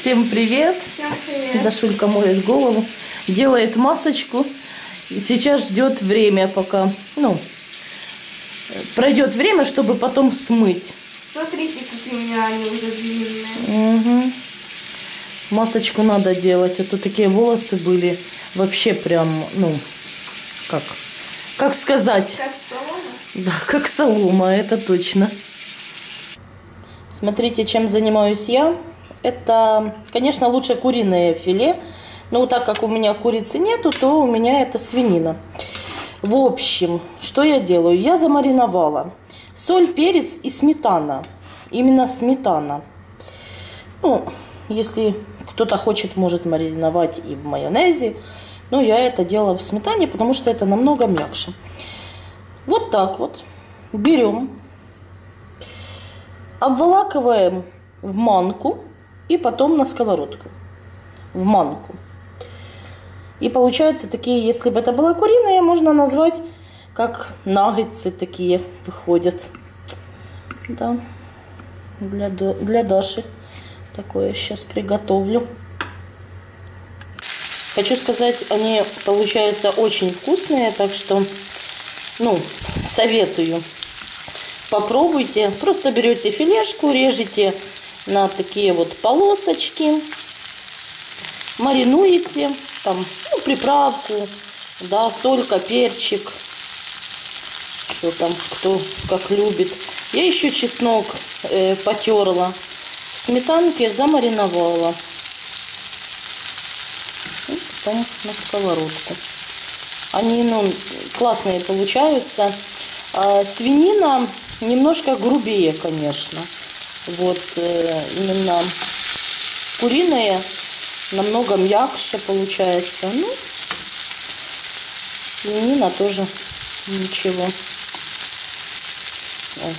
Всем привет! Всем привет! Дашулька моет голову, делает масочку. Сейчас ждет время, пока, пройдет время, чтобы потом смыть. Смотрите, какие у меня они уже длинные. Угу. Масочку надо делать, а то такие волосы были вообще прям, как сказать? Как солома? Да, как солома, это точно. Смотрите, чем занимаюсь я. Это, конечно, лучше куриное филе, но так как у меня курицы нету, то у меня это свинина. В общем, что я делаю? Я замариновала соль, перец и сметана. Именно сметана. Если кто-то хочет, может мариновать и в майонезе, но я это делала в сметане, потому что это намного мягче. Вот так вот берем, обволакиваем в манку и потом на сковородку. В манку. И получается такие, если бы это была куриная, можно назвать, как наггетсы такие выходят. Да. Для Даши такое сейчас приготовлю. Хочу сказать, они получаются очень вкусные, так что, советую. Попробуйте. Просто берете филешку, режете на такие вот полосочки, маринуете, приправку, да, солька, перчик, что там, кто как любит. Я еще чеснок потерла, в сметанке замариновала. И потом на сковородку. Они, классные получаются. А свинина немножко грубее, конечно. Вот именно куриные намного мягче получается. Свинина тоже ничего. Ой,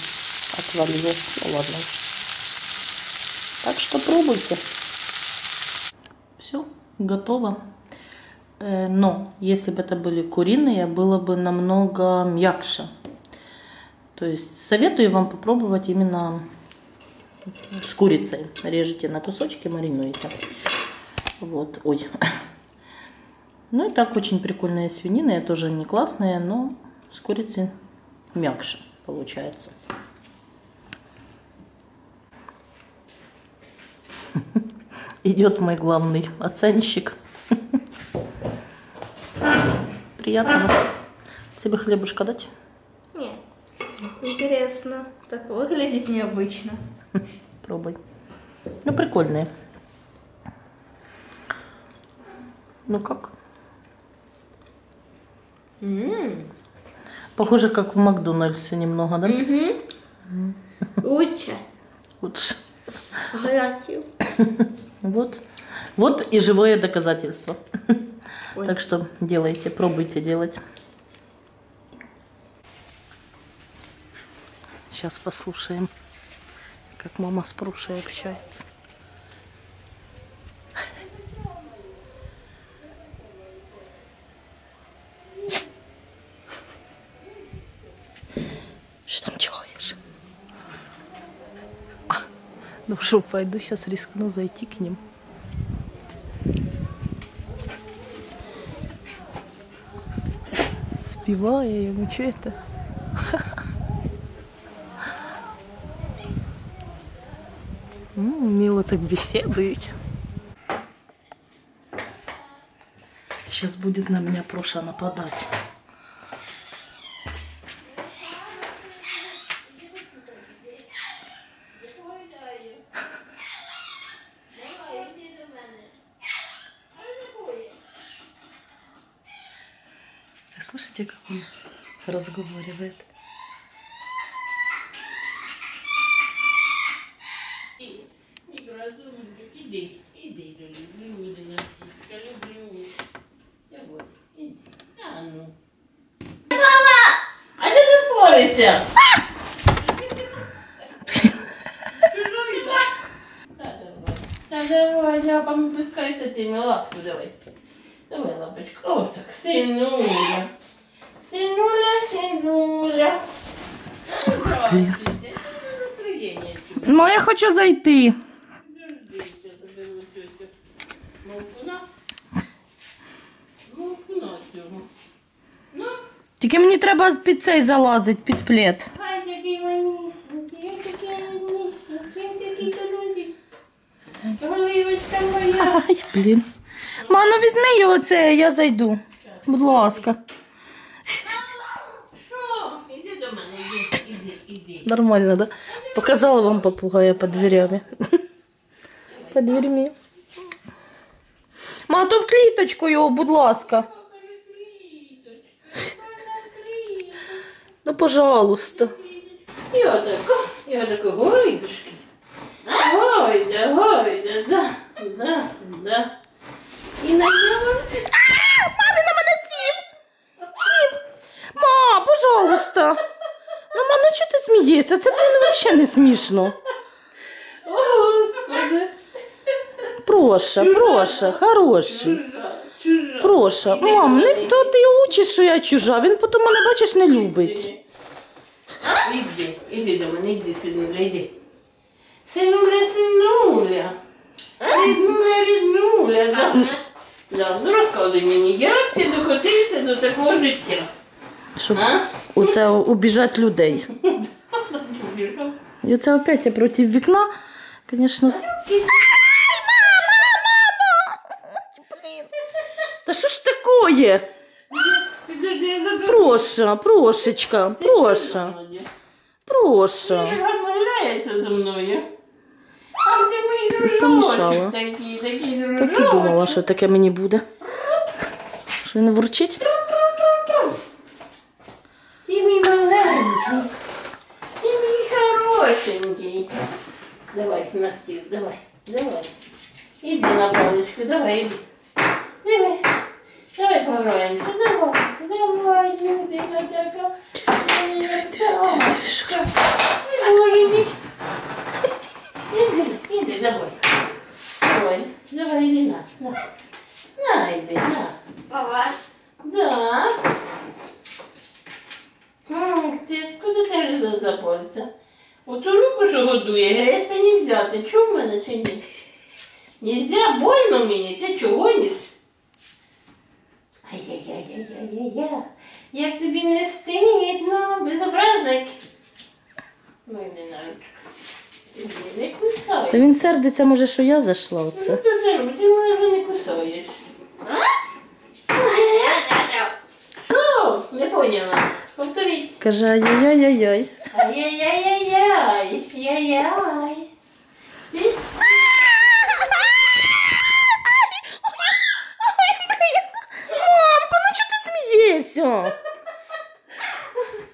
отвалилась. Ладно. Так что пробуйте. Все, готово. Но если бы это были куриные, было бы намного мягче. То есть советую вам попробовать именно с курицей. Режете на кусочки, маринуете. Вот, ой. И так очень прикольная свинина. Я тоже не классная, но с курицей мягче получается. Идет мой главный оценщик. Приятного. Тебе хлебушка дать? Нет. Интересно. Так выглядит необычно. Пробуй. Прикольные. Как? Похоже, как в Макдональдсе немного, да? Лучше. Лучше. Вот и живое доказательство. Ой. Так что делайте, пробуйте делать. Сейчас послушаем, как мама с Прушей общается. Что там чихаешь? Что, пойду сейчас рискну зайти к ним. Спеваю я ему, что это? Мило так беседуете. Сейчас будет на меня Проша нападать. Слышите, как он разговаривает? Давай, я вам пускай с этими лапку давай. Давай, лапочка. О, так, сынуля. Сынуля. Ну, я хочу зайти. Подожди, Тільки мені треба під цей залазити, під плед. Ай, блін. Ма, ну візьми його це, я зайду. Будь ласка. Нормально, да? Показала вам попугая под дверями. Под дверьми. Ма, то в кліточку його, будь ласка. Ну, пожалуйста. Я такой, гойдушки. Гойда, гойда, да, да, да. І найдемося. Ааа, мамі на мене сів. Ма, пожалуйста. Ну, ма, ну чого ти смієшся? Це, блін, взагалі не смішно. О, Господи. Проша, проша, хороший. Проша. Мам, не то ти учиш, що я чужа. Він потім мене, бачиш, не любить. Іди, іди до мене, іди, синуля, іди. Синуля, синуля. Ріднуля, ріднуля. Да, ну розказуй мені, як ти докотився до такого життя? Щоб оце обіжати людей. І оце опять я проти вікна, звісно. Да что ж такое? Проша, Прошечка, Проша. Проша. Помішала. Так і думала, що таке мені буде. Що він ворчить? Ти мій маленький. Ти мій хорошенький. Давай на стіл, давай, давай. Іди на паличку, давай, іди. Давай, давай пограємося, давай, давай, людина така, людина така, іди, іди, іди, давай, давай, давай, іди, на, на, іди, на, папа, да, ти, куди ти взяла за пальця? Оту руку, що годує, грязь-то не взяти, чув мене чи ні? Нельзя, больно мені, ти чого ніж? Ай-яй-яй-яй-яй-яй-яй, як тобі не стидно, безобразник. Ну, іди на ручку. Іди, не кусай. Та він сердиться, може, що я зайшла оце. Ну, то зараз, ти мене не кусаєш. А? Що? Не поняла. Повторіть. Каже, ай-яй-яй-яй-яй. Ай-яй-яй-яй-яй. Яй-яй. Ти?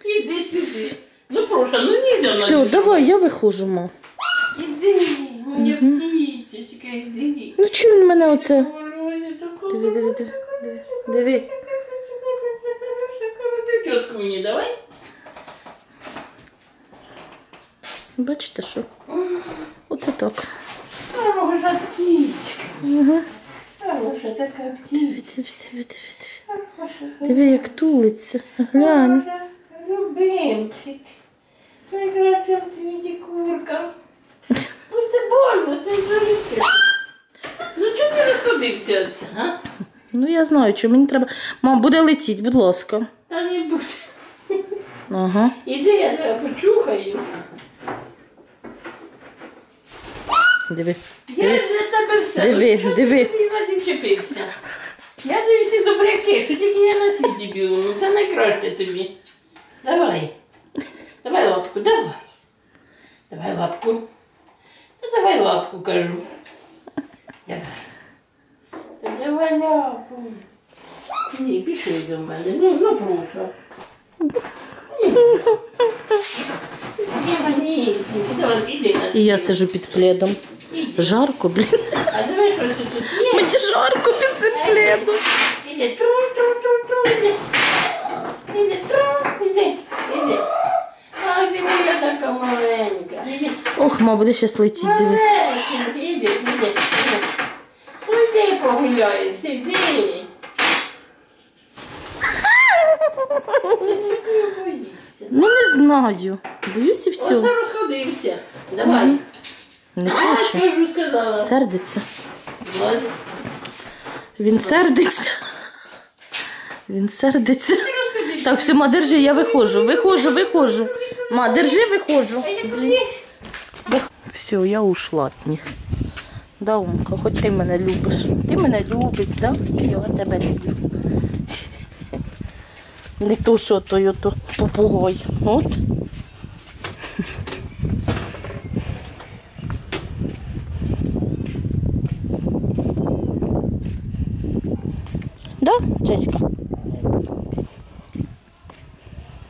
Иди сюда. Ну, Проша, ну нельзя. Все, давай, я выхожу, ма. Иди, у меня птичечка, иди. Ну, чего он меня оце? Диви, диви, диви. Диви. Тетку мне давай. Бачите, що? Оце так. Хороша птичка. Угу. Хороша така птичка. Диви, диви, диви, диви. Тебе як тулиться, глянь. Любимчик, найкраща в світі курка. Пусти больно, ти зробився. Ну чому ти розходився? Ну я знаю, що мені треба. Мам, буде летіти, будь ласка. Та не буде. Ага. Іди, я тебе почухаю. Диви. Я ж для тебе все. Диви, диви. Ти Вадим чепився. Я дивлюся добряки, що тільки я на світі білому. Це найкраще тобі. Давай. Давай лапку, давай. Давай лапку. Та давай лапку, кажу. Давай. Та давай лапку. Ні, пішли до мене. Ну, Проша. І я сижу під пледом. Жарко, блін. Мені жарко під цим пледом. Іди, тру-тру-тру-тру, іди. Іди, тру, іди, іди. Ах, ти моя така маленька. Ох, ма, буде щас летіти, диви. Малесенька, іди, іди. Ну, іди погуляємося, іди. Ну, не знаю. Боюсь і все. Оце розходився. Давай. Не хоче. Сердиться. Він сердиться. Він сердиться. Так, все, ма, держи, я выхожу. Выхожу. Ма, держи, выхожу. Блин. Все, я ушла от них. Да, умка, хоть ти мене любиш. Ти мене любиш, да? Я тебе люблю. Не то, що той попугай. От.